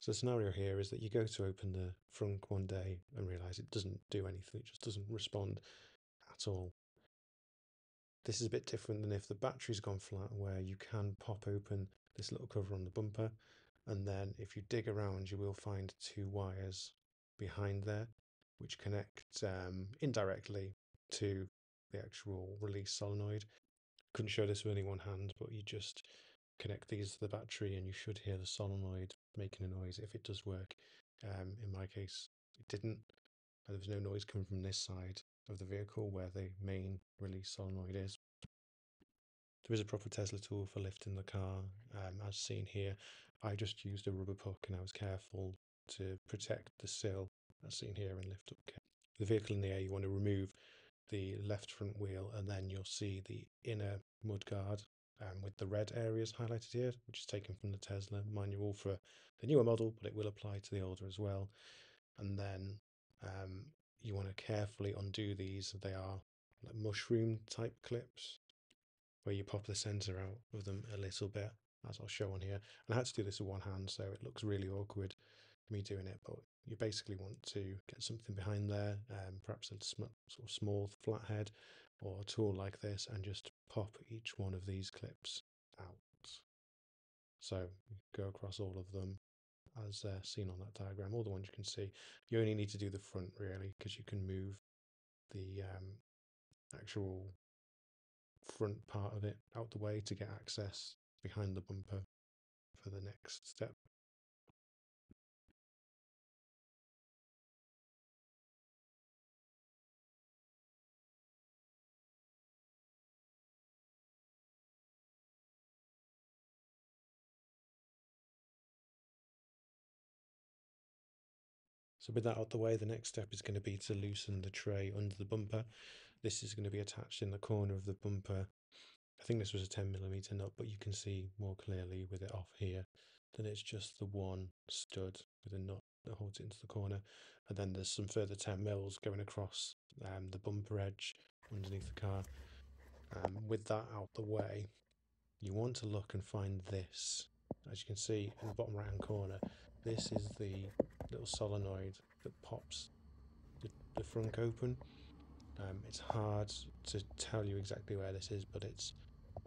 So the scenario here is that you go to open the frunk one day and realize it doesn't do anything, it just doesn't respond at all. This is a bit different than if the battery's gone flat, where you can pop open this little cover on the bumper, and then if you dig around you will find two wires behind there which connect indirectly to the actual release solenoid. Couldn't show this with any one hand, but you just connect these to the battery and you should hear the solenoid making a noise if it does work. In my case it didn't, and there was no noise coming from this side of the vehicle where the main release solenoid is. There is a proper Tesla tool for lifting the car, as seen here. I just used a rubber puck and I was careful to protect the sill, as seen here, and lift up the vehicle in the air. You want to remove the left front wheel and then you'll see the inner mudguard with the red areas highlighted here, which is taken from the Tesla manual for the newer model, but it will apply to the older as well. And then you want to carefully undo these. They are like mushroom type clips where you pop the center out of them a little bit, as I'll show on here. And I had to do this with one hand, so it looks really awkward me doing it, but you basically want to get something behind there, perhaps a sort of small flathead or a tool like this, and just pop each one of these clips out. So you go across all of them as seen on that diagram, all the ones you can see. You only need to do the front really, because you can move the actual front part of it out the way to get access behind the bumper for the next step. So with that out the way, the next step is going to be to loosen the tray under the bumper. This is going to be attached in the corner of the bumper. I think this was a 10mm nut, but you can see more clearly with it off here that it's just the one stud with a nut that holds it into the corner. And then there's some further 10mm going across the bumper edge underneath the car. With that out the way, you want to look and find this. As you can see in the bottom right hand corner, this is the little solenoid that pops the frunk open. It's hard to tell you exactly where this is, but it's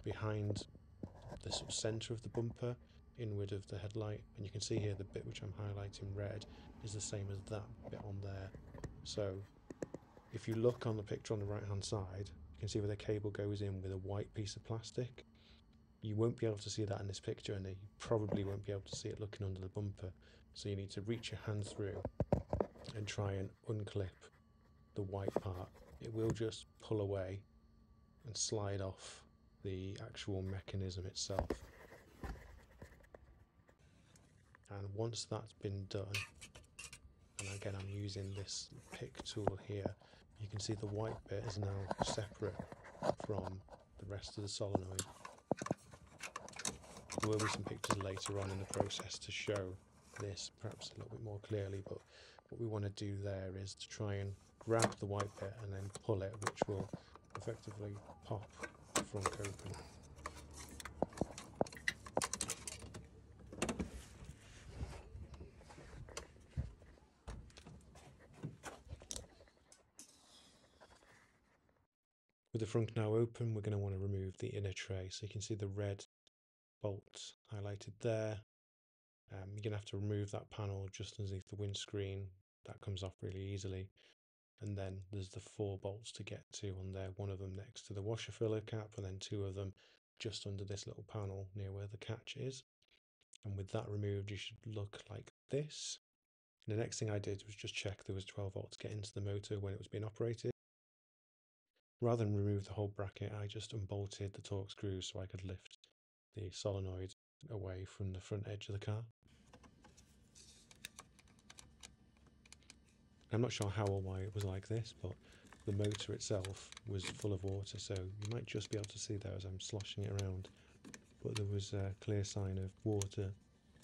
behind the sort of centre of the bumper, inward of the headlight, and you can see here the bit which I'm highlighting red is the same as that bit on there. So if you look on the picture on the right hand side, you can see where the cable goes in with a white piece of plastic. You won't be able to see that in this picture, and you probably won't be able to see it looking under the bumper. So you need to reach your hand through and try and unclip the white part. It will just pull away and slide off the actual mechanism itself. And once that's been done, and again I'm using this pick tool here, you can see the white bit is now separate from the rest of the solenoid. There will be some pictures later on in the process to show this perhaps a little bit more clearly, but what we want to do there is to try and grab the white bit and then pull it, which will effectively pop the frunk open. With the frunk now open, we're going to want to remove the inner tray. So you can see the red bolt highlighted there. You're going to have to remove that panel just underneath the windscreen. That comes off really easily. And then there's the four bolts to get to on there, one of them next to the washer filler cap, and then two of them just under this little panel near where the catch is. And with that removed, you should look like this. And the next thing I did was just check there was 12 volts get into the motor when it was being operated. Rather than remove the whole bracket, I just unbolted the Torx screws so I could lift the solenoid away from the front edge of the car. I'm not sure how or why it was like this, but the motor itself was full of water, so you might just be able to see there as I'm sloshing it around, but there was a clear sign of water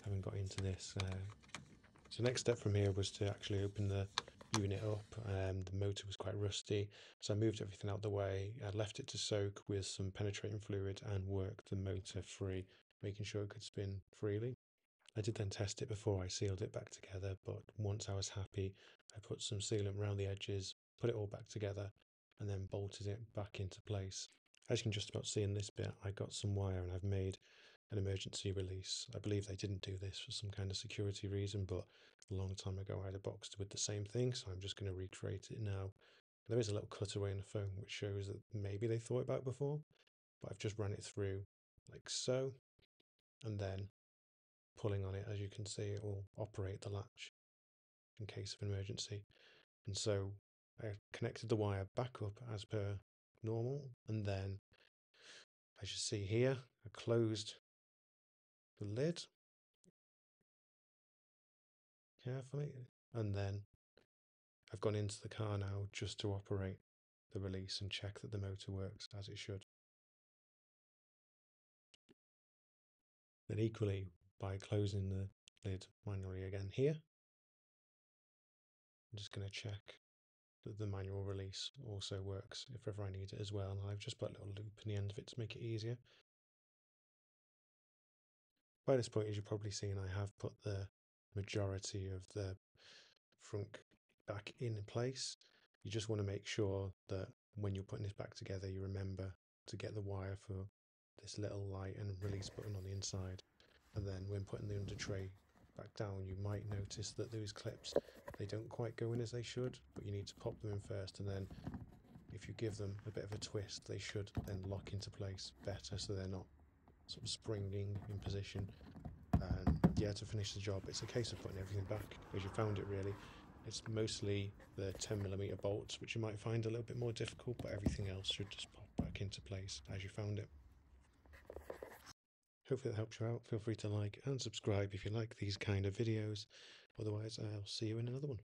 having got into this. So next step from here was to actually open the unit up. The motor was quite rusty, so I moved everything out the way. I left it to soak with some penetrating fluid and worked the motor free, making sure it could spin freely. I did then test it before I sealed it back together, but once I was happy, I put some sealant around the edges, put it all back together, and then bolted it back into place. As you can just about see in this bit, I got some wire and I've made an emergency release. I believe they didn't do this for some kind of security reason, but a long time ago I had a box with the same thing, so I'm just going to recreate it now. There is a little cutaway in the phone which shows that maybe they thought about it before, but I've just ran it through like so, and then pulling on it, as you can see, it will operate the latch in case of emergency. And so I connected the wire back up as per normal, and then as you see here, I closed the lid carefully, and then I've gone into the car now just to operate the release and check that the motor works as it should. Then equally, by closing the lid manually again here, I'm just going to check that the manual release also works if ever I need it as well. And I've just put a little loop in the end of it to make it easier. By this point, as you've probably seen, I have put the majority of the frunk back in place. You just want to make sure that when you're putting this back together, you remember to get the wire for this little light and release button on the inside. And then when putting the under tray back down, you might notice that those clips, they don't quite go in as they should, but you need to pop them in first, and then if you give them a bit of a twist, they should then lock into place better, so they're not sort of springing in position. And yeah, to finish the job, it's a case of putting everything back as you found it, really. It's mostly the 10mm bolts which you might find a little bit more difficult, but everything else should just pop back into place as you found it. Hopefully that helps you out. Feel free to like and subscribe if you like these kind of videos. Otherwise, I'll see you in another one.